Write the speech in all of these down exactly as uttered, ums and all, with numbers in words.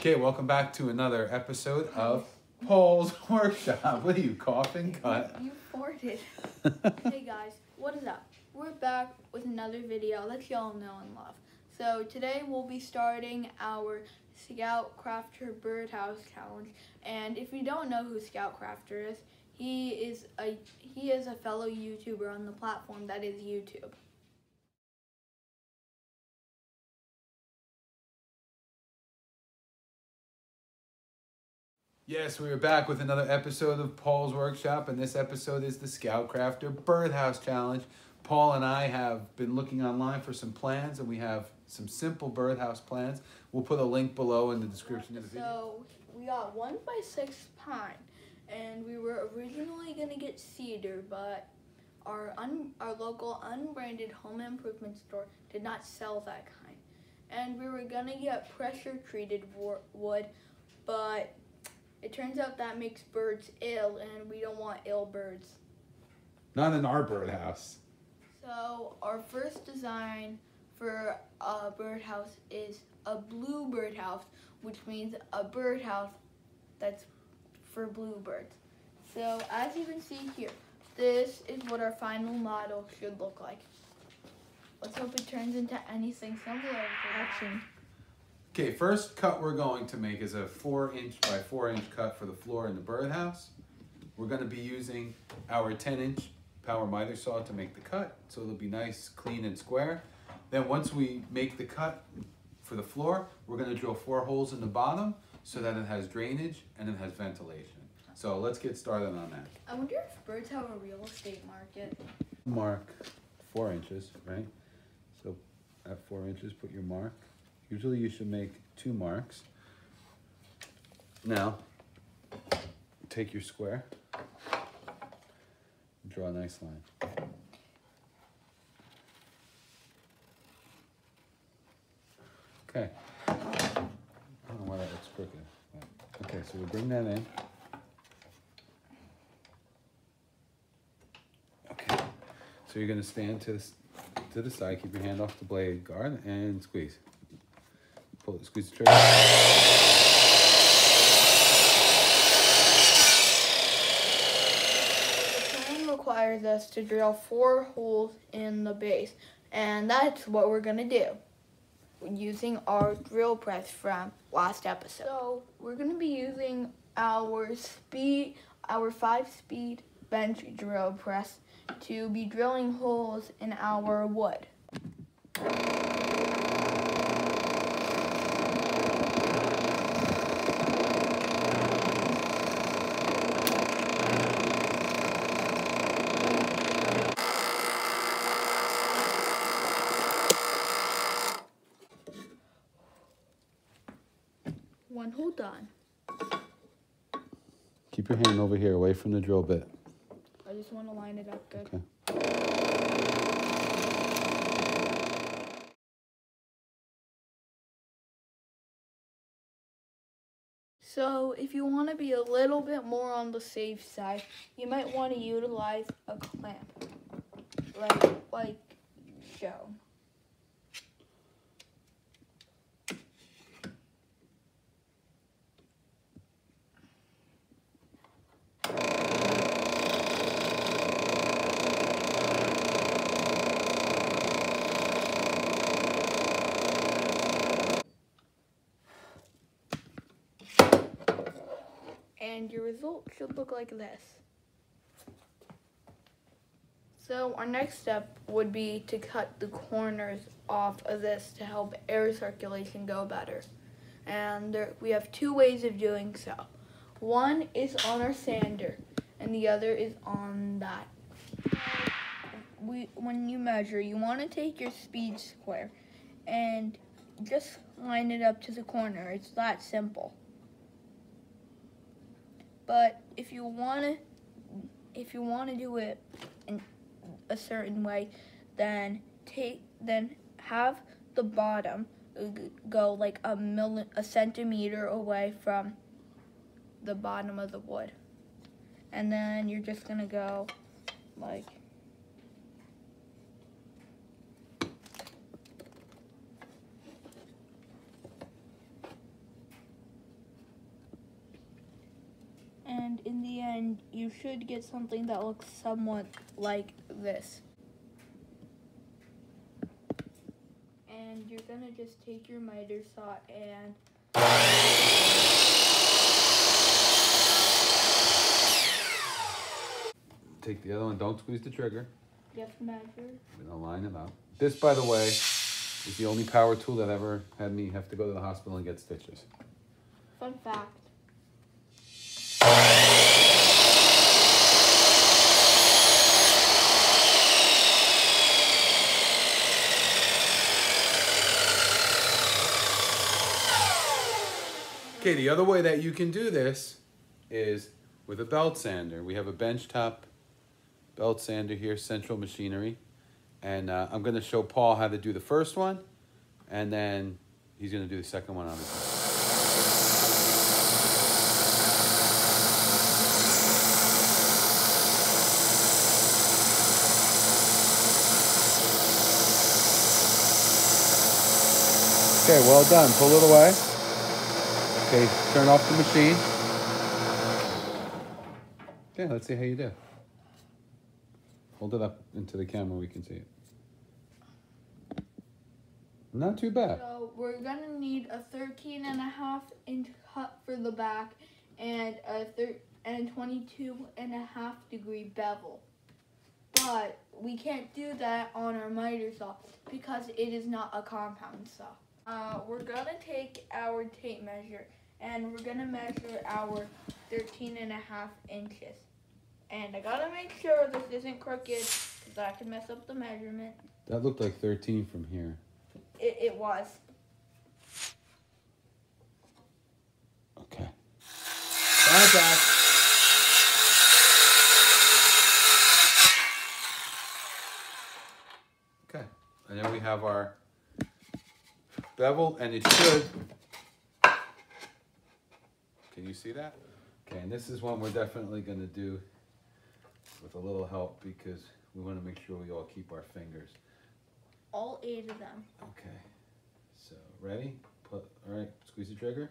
Okay, welcome back to another episode of Paul's Workshop. What are you, coughing? Cut. You farted. Hey guys, what is up? We're back with another video that y'all know and love. So today we'll be starting our ScoutCrafter Birdhouse Challenge. And if you don't know who ScoutCrafter is, he is a he is a fellow YouTuber on the platform that is YouTube. Yes, we are back with another episode of Paul's Workshop, and this episode is the ScoutCrafter Birdhouse Challenge. Paul and I have been looking online for some plans, and we have some simple birdhouse plans. We'll put a link below in the description of the video. So, we got one by six pine, and we were originally going to get cedar, but our, un our local unbranded home improvement store did not sell that kind. And we were going to get pressure-treated wood, but it turns out that makes birds ill, and we don't want ill birds. Not in our birdhouse. So our first design for a birdhouse is a blue birdhouse, which means a birdhouse that's for bluebirds. So as you can see here, this is what our final model should look like. Let's hope it turns into anything similar to action. Okay, first cut we're going to make is a four inch by four inch cut for the floor in the birdhouse. We're gonna be using our ten inch power miter saw to make the cut, so it'll be nice, clean, and square. Then once we make the cut for the floor, we're gonna drill four holes in the bottom so that it has drainage and it has ventilation. So let's get started on that. I wonder if birds have a real estate market. Mark four inches, right? So at four inches, put your mark. Usually you should make two marks. Now, take your square, draw a nice line. Okay, I don't know why that looks crooked. Okay, so we'll bring that in. Okay, so you're gonna stand to the, to the side, keep your hand off the blade guard, and squeeze. Pull it, squeeze the trigger. The plan requires us to drill four holes in the base, and that's what we're gonna do using our drill press from last episode. So we're gonna be using our speed, our five-speed bench drill press to be drilling holes in our wood. One hole done. Keep your hand over here, away from the drill bit. I just want to line it up good. Okay. So if you want to be a little bit more on the safe side, you might want to utilize a clamp, like, like shown. And your result should look like this. So our next step would be to cut the corners off of this to help air circulation go better. And there, we have two ways of doing so. One is on our sander, and the other is on that. We, when you measure, you want to take your speed square and just line it up to the corner. It's that simple. But if you want to, if you want to do it in a certain way, then take then have the bottom go like a mil a centimeter away from the bottom of the wood, and then you're just gonna go like and in the end you should get something that looks somewhat like this. And you're gonna just take your miter saw and take the other one, don't squeeze the trigger. You have to measure. We're gonna line them out. This, by the way, is the only power tool that ever had me have to go to the hospital and get stitches. Fun fact. Okay, the other way that you can do this is with a belt sander. We have a benchtop belt sander here, Central Machinery. And uh, I'm going to show Paul how to do the first one, and then he's going to do the second one on his own. Okay, well done. Pull it away. Okay, turn off the machine. Okay, let's see how you do. Hold it up into the camera, we can see it. Not too bad. So we're gonna need a thirteen and a half inch cut for the back and a and twenty-two and a half degree bevel. But we can't do that on our miter saw because it is not a compound saw. Uh, we're gonna take our tape measure and we're gonna measure our thirteen and a half inches. And I gotta make sure this isn't crooked because I can mess up the measurement. That looked like thirteen from here. It, it was. Okay. Bye, Jack. Okay. And then we have our bevel, and it should. Can you see that? Okay, and this is one we're definitely gonna do with a little help because we want to make sure we all keep our fingers. All eight of them. Okay. So, ready? Put, all right, squeeze the trigger.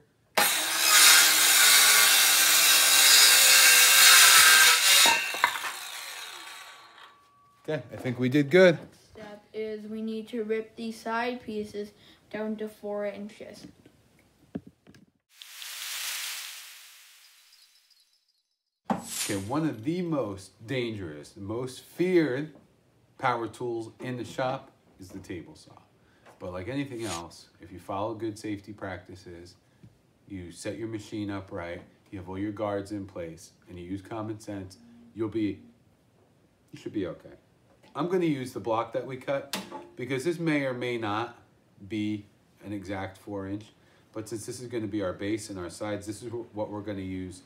Okay, I think we did good. Next step is we need to rip these side pieces down to four inches. Okay, one of the most dangerous, most feared power tools in the shop is the table saw. But like anything else, if you follow good safety practices, you set your machine up right, you have all your guards in place, and you use common sense, you'll be, you should be okay. I'm gonna use the block that we cut because this may or may not be an exact four inch, but since this is gonna be our base and our sides, this is what we're gonna use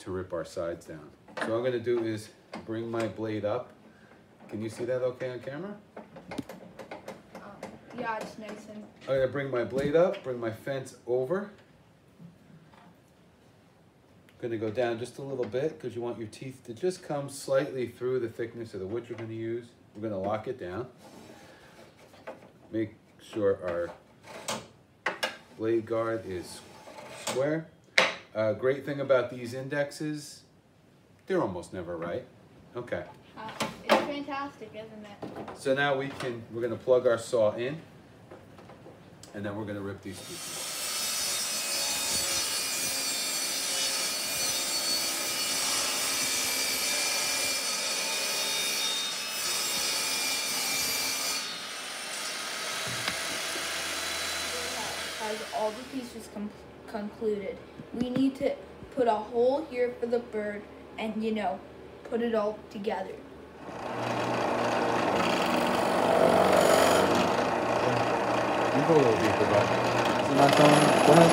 to rip our sides down. So what I'm gonna do is bring my blade up. Can you see that okay on camera? Um, yeah, it's nice and... I'm gonna bring my blade up, bring my fence over. I'm gonna go down just a little bit because you want your teeth to just come slightly through the thickness of the wood you're gonna use. We're gonna lock it down. Make sure our blade guard is square. A uh, great thing about these indexes, they're almost never right. Okay. Uh, it's fantastic, isn't it? So now we can, we're gonna plug our saw in, and then we're gonna rip these pieces. Has all the pieces complete. Concluded. We need to put a hole here for the bird and, you know, put it all together. You go a little deeper, bud. Is it not going? Go ahead.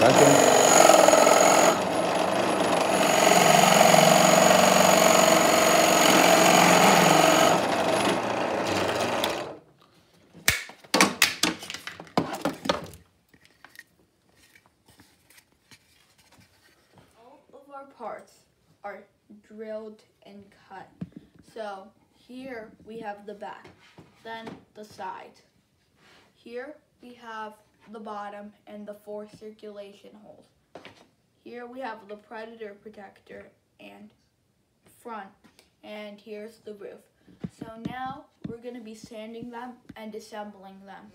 That's parts are drilled and cut. So here we have the back, then the side. Here we have the bottom and the four circulation holes. Here we have the predator protector and front, and here's the roof. So now we're going to be sanding them and assembling them.